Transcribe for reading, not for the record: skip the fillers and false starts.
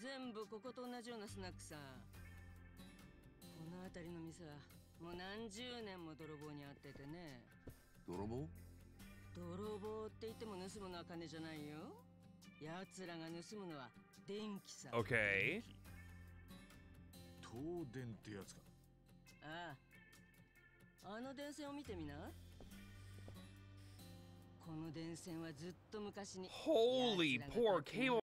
全部ここと同じようなスナックさ。この辺りの店はもう何十年も泥棒に遭っててね。泥棒？泥棒って言っても盗むのは金じゃないよ。奴らが盗むのは電気さ。オッケー。東電ってやつか。ああ、あの電線を見てみな。この電線はずっと昔に。Holy poor KO